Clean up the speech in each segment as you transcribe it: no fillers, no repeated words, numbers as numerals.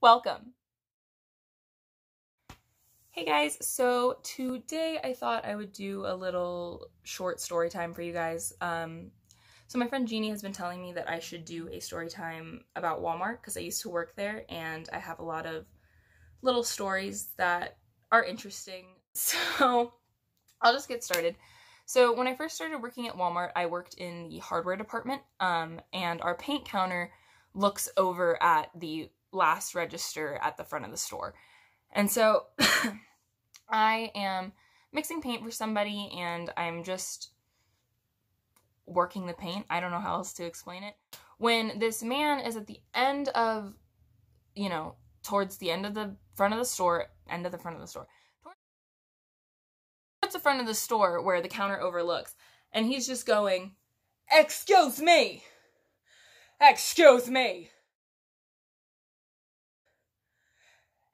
Welcome. Hey guys, so today I thought I would do a little short story time for you guys. So my friend Jeannie has been telling me that I should do a story time about Walmart because I used to work there and I have a lot of little stories that are interesting. So I'll just get started. So when I first started working at Walmart, I worked in the hardware department, and our paint counter looks over at the last register at the front of the store. And so I am mixing paint for somebody and I'm just working the paint. I don't know how else to explain it. When this man is at the end of, you know, towards the end of the front of the store, towards the front of the store where the counter overlooks, and he's just going, "Excuse me, excuse me.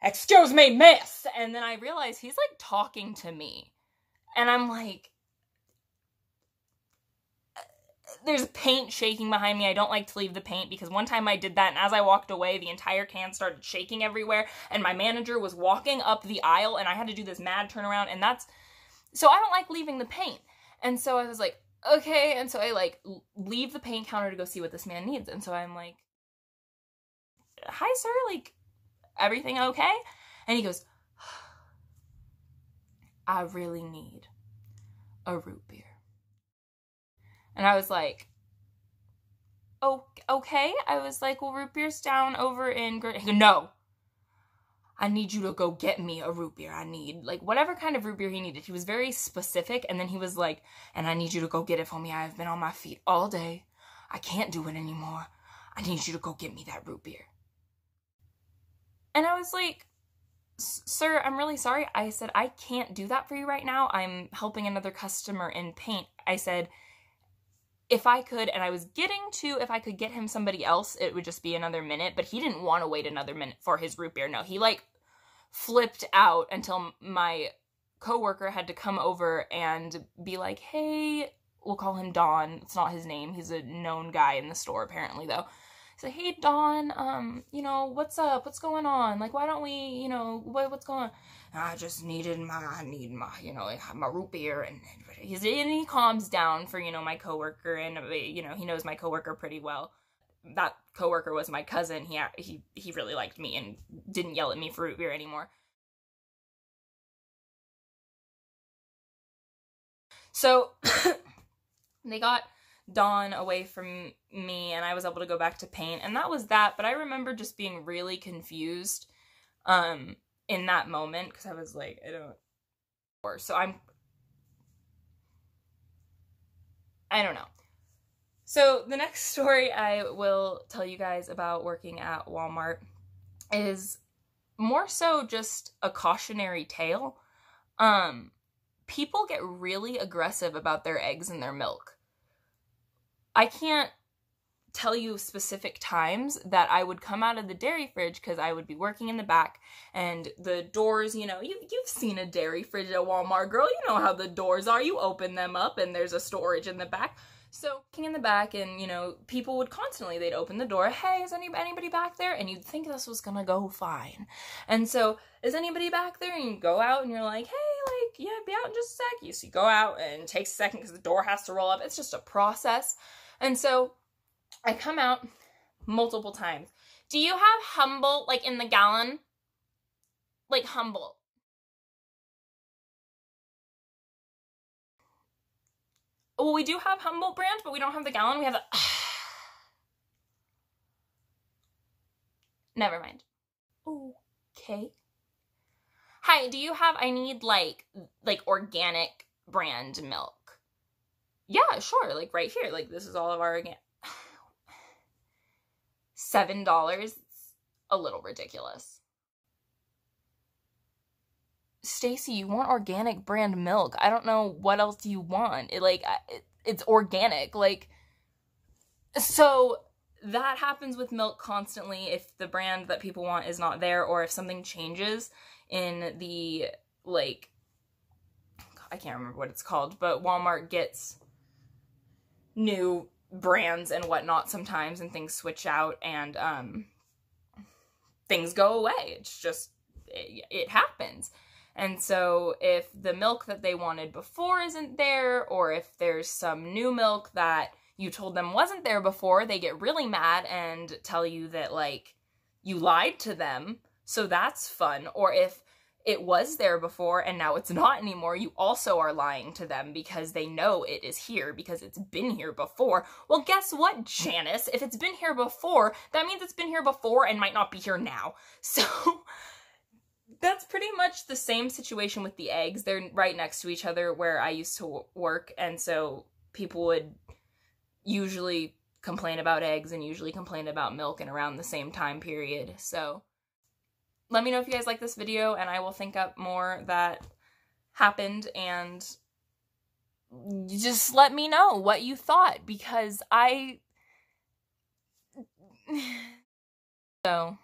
Excuse me, miss." And then I realize he's like talking to me. And I'm like, there's paint shaking behind me. I don't like to leave the paint because one time I did that, and as I walked away, the entire can started shaking everywhere. And my manager was walking up the aisle and I had to do this mad turnaround. And that's, so I don't like leaving the paint. And so I was like, okay. And so I like leave the paint counter to go see what this man needs. And so I'm like, "Hi, sir. Like, everything okay?" And he goes, "I really need a root beer." And I was like, "Oh, okay." I was like, "Well, root beer's down over in Gert." He goes, "No, I need you to go get me a root beer. I need," like, whatever kind of root beer he needed. He was very specific. And then he was like, "And I need you to go get it for me. I have been on my feet all day. I can't do it anymore. I need you to go get me that root beer." And I was like, "Sir, I'm really sorry." I said, "I can't do that for you right now. I'm helping another customer in paint." I said, "If I could," and I was getting to, "if I could get him somebody else, it would just be another minute," but he didn't want to wait another minute for his root beer. No, he like flipped out until my coworker had to come over and be like, "Hey," we'll call him Don. It's not his name. He's a known guy in the store apparently though. So, "Hey, Don, you know, what's up? What's going on? Like, why don't we, you know, what's going on?" "I just needed I need my, you know, my root beer." And he calms down for, you know, my coworker, and, you know, he knows my coworker pretty well. That coworker was my cousin. He really liked me and didn't yell at me for root beer anymore. So they got Dawn away from me and I was able to go back to paint, and that was that. But I remember just being really confused in that moment because I was like, I don't, or so I don't know. So the next story I will tell you guys about working at Walmart is more so just a cautionary tale. People get really aggressive about their eggs and their milk. I can't tell you specific times that I would come out of the dairy fridge because I would be working in the back, and the doors, you know, you've seen a dairy fridge at Walmart, girl. You know how the doors are. You open them up and there's a storage in the back. So working in the back, and, you know, people would constantly, they'd open the door. "Hey, is anybody back there?" And you'd think this was gonna go fine. And so, "Is anybody back there?" And you go out and you're like, "Hey, like, yeah, be out in just a sec." So you go out and it takes a second because the door has to roll up. It's just a process. And so I come out multiple times. "Do you have Humble, like, in the gallon? Like, Humble." "Well, we do have Humble brand, but we don't have the gallon. We have the..." Never mind. Okay. "Hi, do you have, I need, like organic brand milk." "Yeah, sure, like, right here, like, this is all of our again." $7, a little ridiculous. "Stacy, you want organic brand milk. I don't know what else you want. It, like, it's organic." Like, so that happens with milk constantly. If the brand that people want is not there, or if something changes in the, like, I can't remember what it's called, but Walmart gets new brands and whatnot sometimes, and things switch out, and things go away. It's just, it happens. And so if the milk that they wanted before isn't there, or if there's some new milk that you told them wasn't there before, they get really mad and tell you that, like, you lied to them. So that's fun. Or if it was there before and now it's not anymore, you also are lying to them because they know it is here because it's been here before. Well, guess what, Janice? If it's been here before, that means it's been here before and might not be here now. So that's pretty much the same situation with the eggs. They're right next to each other where I used to work, and so people would usually complain about eggs and usually complain about milk and around the same time period. So let me know if you guys like this video, and I will think up more that happened, and just let me know what you thought, because I... So,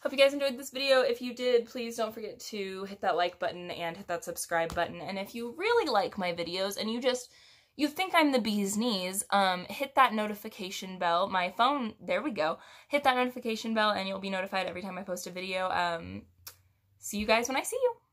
hope you guys enjoyed this video. If you did, please don't forget to hit that like button and hit that subscribe button. And if you really like my videos and you think I'm the bee's knees, hit that notification bell. My phone, there we go. Hit that notification bell and you'll be notified every time I post a video. See you guys when I see you.